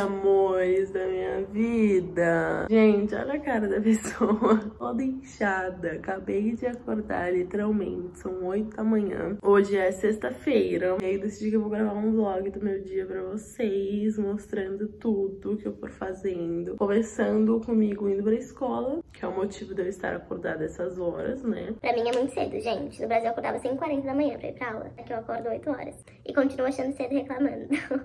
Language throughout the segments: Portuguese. amores da minha vida. Gente, olha a cara da pessoa, toda inchada. Acabei de acordar, literalmente. São 8 da manhã. Hoje é sexta-feira. E aí eu decidi que eu vou gravar um vlog do meu dia pra vocês, mostrando tudo que eu for fazendo. Começando comigo indo pra escola, que é o motivo de eu estar acordada essas horas, né? Pra mim é muito cedo, gente. No Brasil eu acordava 5h40 da manhã pra ir pra aula. Aqui eu acordo 8 horas. E continuo achando cedo e reclamando.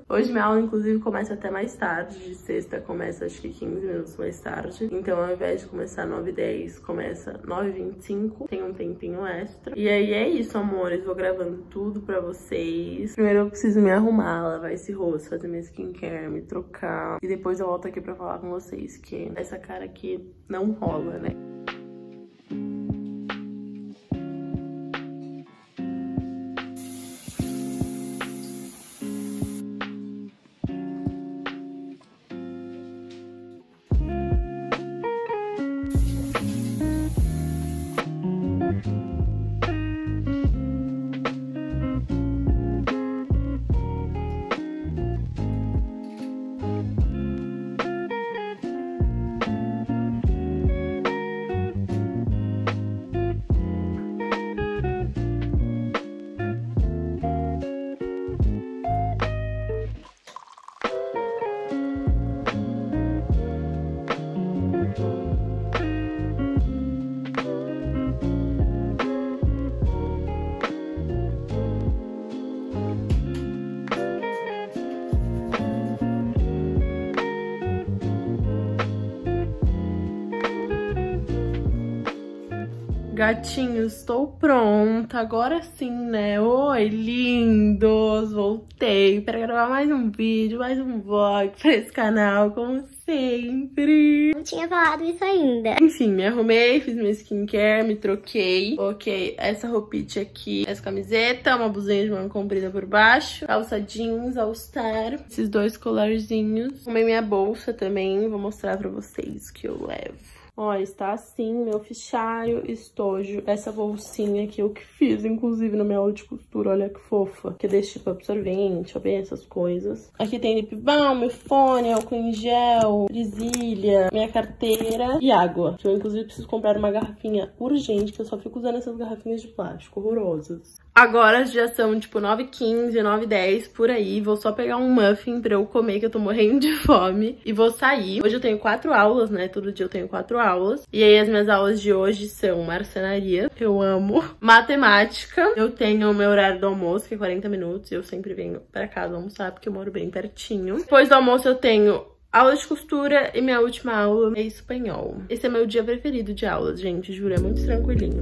Hoje minha aula, inclusive, começa até mais tarde. De sexta começa, acho que 15 minutos mais tarde. Então, ao invés de começar 9h10, começa 9h25. Tem um tempinho extra. E aí é isso, amores. Vou gravando tudo pra vocês. Primeiro eu preciso me arrumar, lavar esse rosto, fazer minha skincare, me trocar. E depois eu volto aqui pra falar com vocês que essa cara aqui não rola, né? Gatinhos, estou pronta, agora sim, né? Oi, lindos! Voltei para gravar mais um vídeo, mais um vlog para esse canal, como sempre. Não tinha falado isso ainda. Enfim, me arrumei, fiz minha skincare, me troquei. Coloquei essa roupite aqui, essa camiseta, uma blusinha de manga comprida por baixo, calça jeans, All Star, esses dois colarzinhos. Arrumei minha bolsa também, vou mostrar pra vocês o que eu levo. Ó, está assim meu fichário, estojo, essa bolsinha que eu que fiz, inclusive, na minha aula de costura, olha que fofa. Que é desse tipo absorvente, olha, essas coisas. Aqui tem lip balm, fone, álcool em gel, presilha, minha carteira e água. Que eu, inclusive, preciso comprar uma garrafinha urgente, que eu só fico usando essas garrafinhas de plástico horrorosas. Agora já são, tipo, 9h15, 9h10, por aí. Vou só pegar um muffin pra eu comer, que eu tô morrendo de fome. E vou sair. Hoje eu tenho 4 aulas, né? Todo dia eu tenho 4 aulas. E aí as minhas aulas de hoje são marcenaria, que eu amo. Matemática. Eu tenho o meu horário do almoço, que é 40 minutos. E eu sempre venho pra casa almoçar, porque eu moro bem pertinho. Depois do almoço eu tenho aula de costura e minha última aula é espanhol. Esse é meu dia preferido de aulas, gente. Juro, é muito tranquilinho.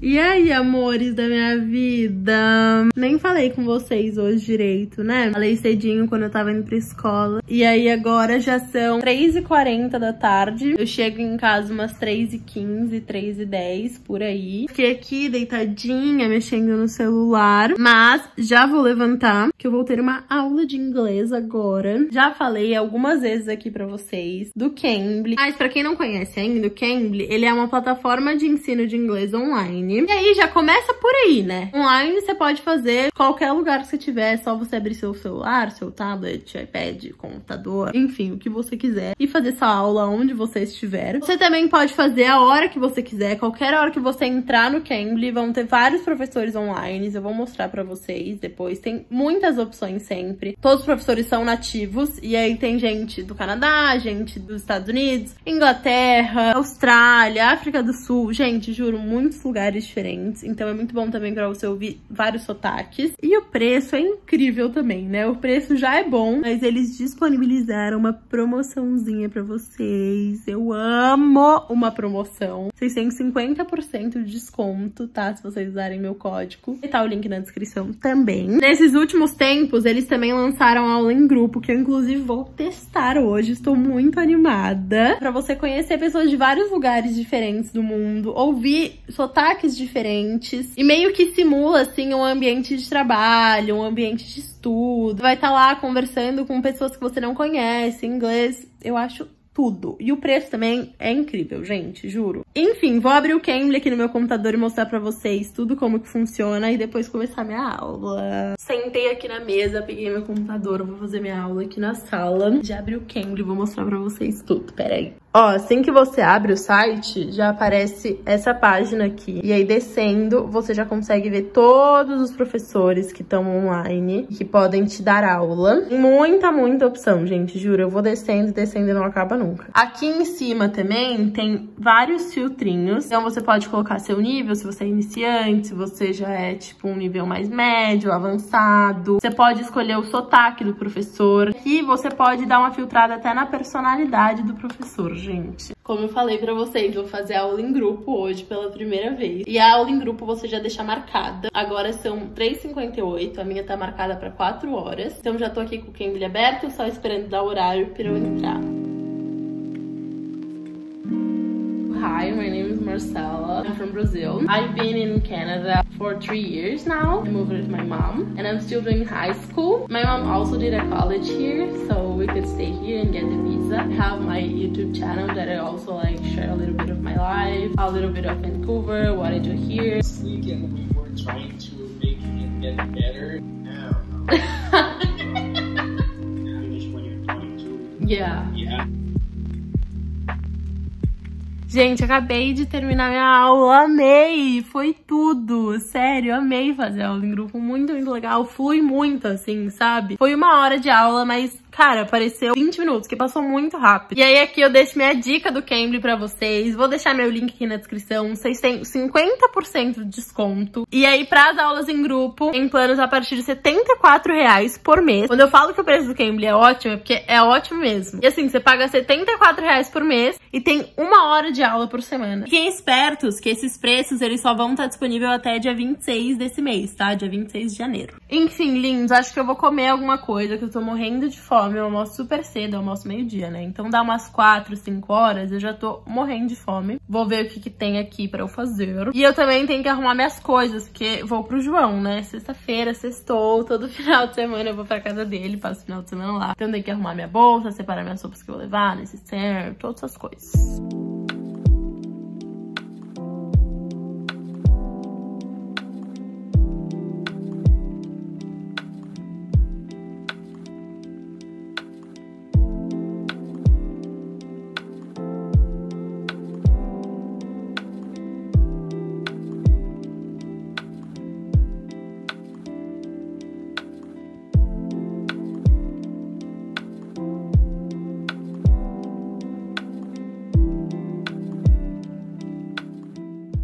E aí, amores da minha vida? Nem falei com vocês hoje direito, né? Falei cedinho quando eu tava indo pra escola. E aí agora já são 3h40 da tarde. Eu chego em casa umas 3h15, 3h10, por aí. Fiquei aqui deitadinha, mexendo no celular. Mas já vou levantar, que eu vou ter uma aula de inglês agora. Já falei algumas vezes aqui pra vocês do Cambly. Mas pra quem não conhece ainda, o Cambly, ele é uma plataforma de ensino de inglês online. online. E aí já começa por aí, né? Online você pode fazer qualquer lugar que você tiver, é só você abrir seu celular, seu tablet, iPad, computador, enfim, o que você quiser, e fazer sua aula onde você estiver. Você também pode fazer a hora que você quiser, qualquer hora que você entrar no Cambly. Vão ter vários professores online, eu vou mostrar pra vocês depois. Tem muitas opções sempre. Todos os professores são nativos, e aí tem gente do Canadá, gente dos Estados Unidos, Inglaterra, Austrália, África do Sul, gente, juro, muitos lugares diferentes. Então é muito bom também pra você ouvir vários sotaques. E o preço é incrível também, né? O preço já é bom, mas eles disponibilizaram uma promoçãozinha pra vocês. Eu amo uma promoção. Vocês têm 50% de desconto, tá? Se vocês usarem meu código. E tá o link na descrição também. Nesses últimos tempos, eles também lançaram aula em grupo, que eu inclusive vou testar hoje. Estou muito animada. Pra você conhecer pessoas de vários lugares diferentes do mundo, ouvir sotaques diferentes e meio que simula, assim, um ambiente de trabalho, um ambiente de estudo. Vai estar lá conversando com pessoas que você não conhece, em inglês. Eu acho tudo. E o preço também é incrível, gente, juro. Enfim, vou abrir o Cambly aqui no meu computador e mostrar pra vocês tudo como que funciona e depois começar minha aula. Sentei aqui na mesa, peguei meu computador, vou fazer minha aula aqui na sala. Já abri o Cambly, vou mostrar pra vocês tudo, peraí. Ó, assim que você abre o site, já aparece essa página aqui. E aí, descendo, você já consegue ver todos os professores que estão online, que podem te dar aula. Muita, muita opção, gente, juro. Eu vou descendo, descendo e não acaba nunca. Aqui em cima também tem vários filtrinhos. Então, você pode colocar seu nível, se você é iniciante, se você já é, tipo, um nível mais médio, avançado. Você pode escolher o sotaque do professor. Aqui, você pode dar uma filtrada até na personalidade do professor, gente. Como eu falei pra vocês, vou fazer aula em grupo hoje pela primeira vez. E a aula em grupo você já deixa marcada. Agora são 3h58, a minha tá marcada pra 4 horas. Então já tô aqui com o Cambly aberto, só esperando dar o horário pra eu entrar. Hi, my name is Marcela. I'm from Brazil. I've been in Canada for 3 years now. I moved with my mom and I'm still doing high school. My mom also did a college here, so we could stay here and get the visa. I have my YouTube channel that I also like share a little bit of my life, a little bit of Vancouver, what I do here. This weekend we were trying to make it get better. I don't know. Finish when you're 22. Yeah. Yeah. Gente, acabei de terminar minha aula, amei, foi tudo, sério, amei fazer aula em grupo, muito, muito legal, flui muito, assim, sabe? Foi 1 hora de aula, mas, cara, pareceu 20 minutos, que passou muito rápido. E aí aqui eu deixo minha dica do Cambly pra vocês, vou deixar meu link aqui na descrição, vocês têm 50% de desconto. E aí, pras aulas em grupo, tem planos a partir de R$74 por mês. Quando eu falo que o preço do Cambly é ótimo, é porque é ótimo mesmo. E assim, você paga R$74 por mês e tem 1 hora de aula por semana. Fiquem espertos que esses preços, eles só vão estar disponíveis até dia 26 desse mês, tá? Dia 26 de janeiro. Enfim, lindos, acho que eu vou comer alguma coisa, que eu tô morrendo de fome. Eu almoço super cedo, eu almoço meio-dia, né? Então dá umas 4, 5 horas, eu já tô morrendo de fome. Vou ver o que que tem aqui pra eu fazer. E eu também tenho que arrumar minhas coisas, porque vou pro João, né? Sexta-feira, sextou, todo final de semana eu vou pra casa dele, passo o final de semana lá. Então tenho que arrumar minha bolsa, separar minhas roupas que eu vou levar, necessaire, todas essas coisas.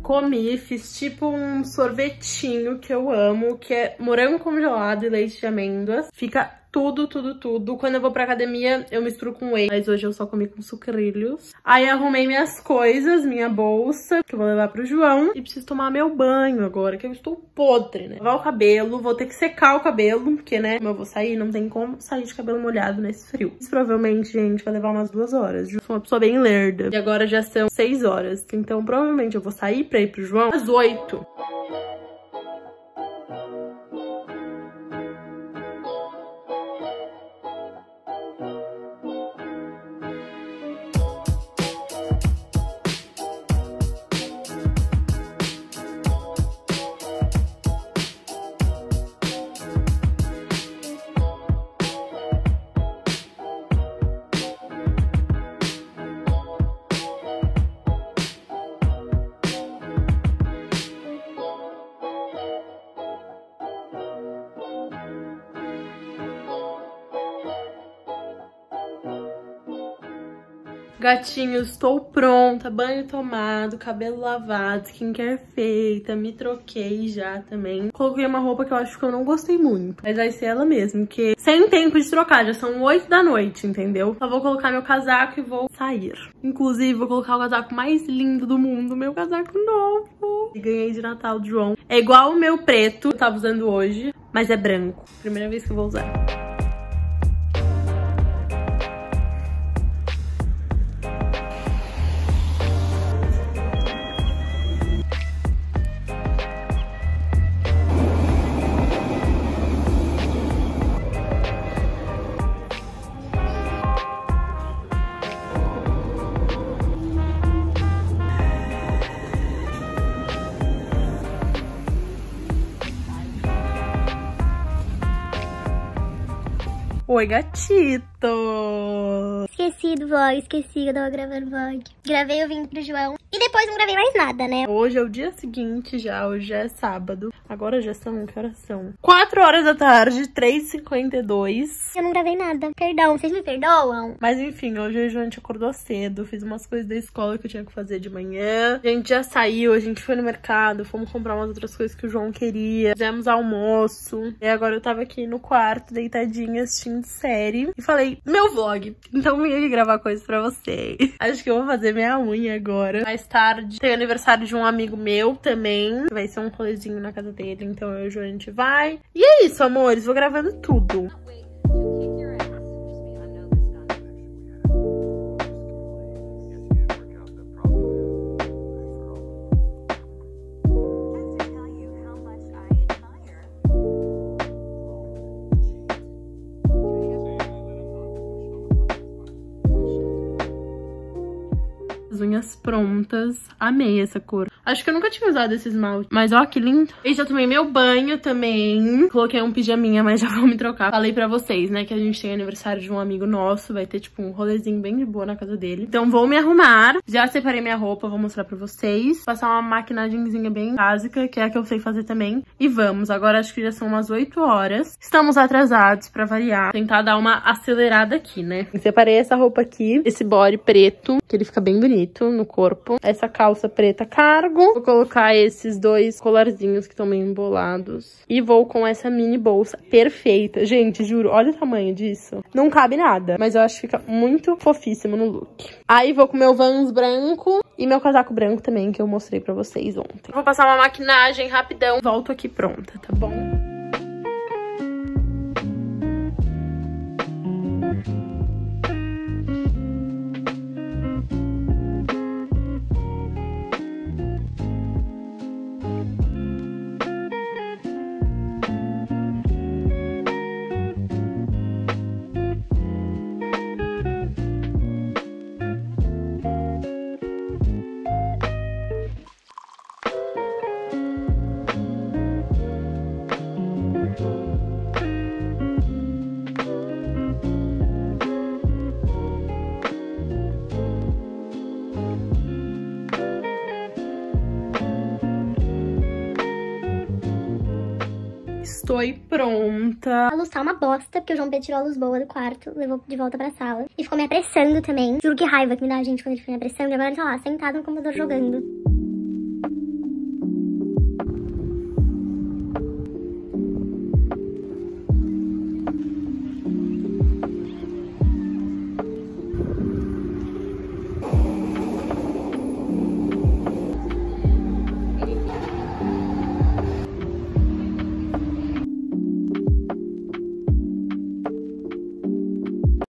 Comi, fiz tipo um sorvetinho que eu amo, que é morango congelado e leite de amêndoas. Fica tudo, tudo, tudo. Quando eu vou pra academia, eu misturo com whey. Mas hoje eu só comi com sucrilhos. Aí arrumei minhas coisas, minha bolsa, que eu vou levar pro João. E preciso tomar meu banho agora, que eu estou podre, né? Lavar o cabelo, vou ter que secar o cabelo, porque, né, como eu vou sair, não tem como sair de cabelo molhado nesse frio. Isso provavelmente, gente, vai levar umas 2 horas. Eu sou uma pessoa bem lerda. E agora já são 6 horas. Então, provavelmente, eu vou sair pra ir pro João às 8. Gatinho, estou pronta, banho tomado, cabelo lavado, skincare feita, me troquei já também. Coloquei uma roupa que eu acho que eu não gostei muito, mas vai ser ela mesmo, porque sem tempo de trocar, já são 8 da noite, entendeu? Só vou colocar meu casaco e vou sair. Inclusive, vou colocar o casaco mais lindo do mundo, meu casaco novo. E ganhei de Natal do João. É igual o meu preto, que eu tava usando hoje, mas é branco. Primeira vez que eu vou usar. Oi, gatito! Esqueci do vlog, esqueci que eu tava gravando vlog. Gravei o vídeo pro João e depois não gravei mais nada, né? Hoje é o dia seguinte já, hoje é sábado. Agora já são, que horas são? 4 horas da tarde, 3h52. Eu não gravei nada, perdão, vocês me perdoam? Mas enfim, hoje a gente acordou cedo, fiz umas coisas da escola que eu tinha que fazer de manhã. A gente já saiu, a gente foi no mercado, fomos comprar umas outras coisas que o João queria. Fizemos almoço, e agora eu tava aqui no quarto, deitadinha, assistindo série, e falei, meu vlog, então vim aqui gravar coisas pra vocês. Acho que eu vou fazer minha unha agora. Mais tarde tem aniversário de um amigo meu também, vai ser um rolezinho na casa dele, então eu e o João a gente vai. E é isso, amores, vou gravando tudo. Unhas prontas. Amei essa cor. Acho que eu nunca tinha usado esse esmalte, mas ó, que lindo. E já tomei meu banho também. Coloquei um pijaminha, mas já vou me trocar. Falei pra vocês, né, que a gente tem aniversário de um amigo nosso. Vai ter, tipo, um rolezinho bem de boa na casa dele. Então vou me arrumar. Já separei minha roupa, vou mostrar pra vocês. Passar uma maquinagemzinha bem básica, que é a que eu sei fazer também. E vamos. Agora acho que já são umas 8 horas. Estamos atrasados pra variar. Tentar dar uma acelerada aqui, né? Separei essa roupa aqui. Esse body preto, que ele fica bem bonito no corpo. Essa calça preta cargo. Vou colocar esses dois colarzinhos que estão meio embolados. E vou com essa mini bolsa perfeita. Gente, juro, olha o tamanho disso. Não cabe nada, mas eu acho que fica muito fofíssimo no look. Aí vou com meu Vans branco e meu casaco branco também, que eu mostrei pra vocês ontem. Vou passar uma maquinagem rapidão. Volto aqui pronta, tá bom? Estou pronta. A luz tá uma bosta, porque o João Pedro tirou a luz boa do quarto, levou de volta pra sala. E ficou me apressando também. Juro que raiva que me dá a gente quando ele fica me apressando. E agora ele tá lá, sentado no computador jogando.